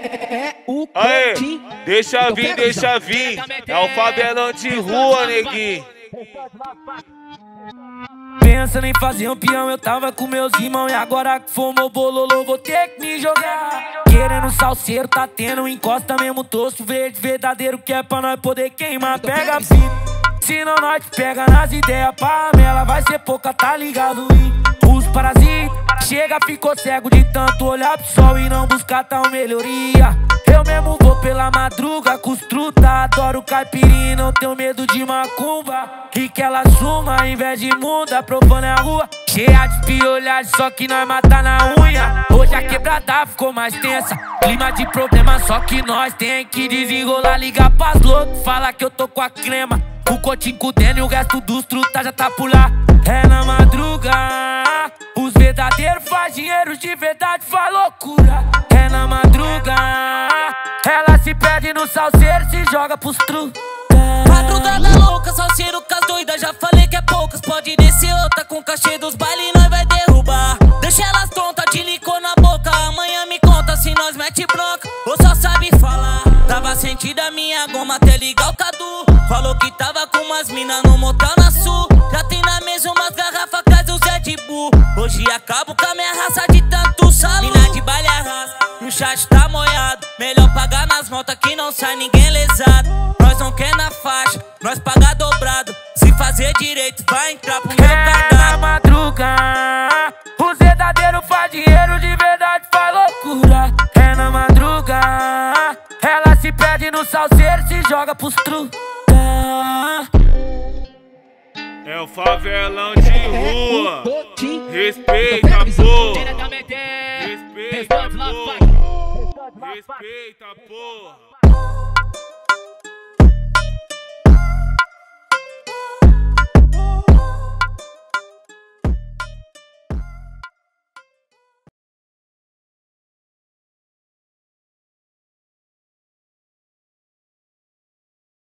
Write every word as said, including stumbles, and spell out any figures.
é o Coutinho. Deixa vir, deixa vir. É o favelão de rua, neguinho. Pensa nem fazer um peão, eu tava com meus irmãos. E agora que fomou bololô, vou ter que me jogar. Querendo salseiro, tá tendo encosta mesmo torço. Verde verdadeiro que é pra nós poder queimar. Pega a fita. Senão nós te pega nas ideias, panela vai ser pouca, tá ligado? E os parasitas chega, ficou cego de tanto olhar pro sol e não buscar tal melhoria. Eu mesmo vou pela madruga, costruta, adoro caipirinha, não tenho medo de macumba. E que ela suma, em vez de muda, provando a rua, cheia de piolhagem, só que nós mata na unha. Hoje a quebrada ficou mais tensa, clima de problema, só que nós tem que desenrolar, ligar pras loucos, fala que eu tô com a crema. O Coutinho com o Deno e o resto dos truta já tá por lá. É na madruga, os verdadeiros faz dinheiro, de verdade faz loucura. É na madruga, ela se perde no salseiro e se joga pros truta. Madrugada louca, salseiro com as doidas, já falei que é poucas. Pode descer outra com o cachê dos bailes, nós vai derrubar. Deixa elas tontas, de licor na boca, amanhã me conta se nós mete bronca ou só sabe falar. Tava sentida minha goma até ligar o Cadu. Falou que tava com umas mina no motel na sul. Já tem na mesa umas garrafas, casa o Zé de Bu. Hoje acabo com a minha raça de tanto salu. Mina de baile arrasa, no chat tá molhado. Melhor pagar nas motas que não sai ninguém lesado. Nós não quer na faixa, nós paga dobrado. Se fazer direito vai entrar pro meu cadastro. É na madruga, os verdadeiros faz dinheiro, de verdade faz loucura. É na madruga, ela se perde no salseiro, se joga pros tru. É o favelão de rua. Respeita, porra. Respeita, porra. Respeita, porra.